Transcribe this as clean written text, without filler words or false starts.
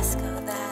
Let's go there.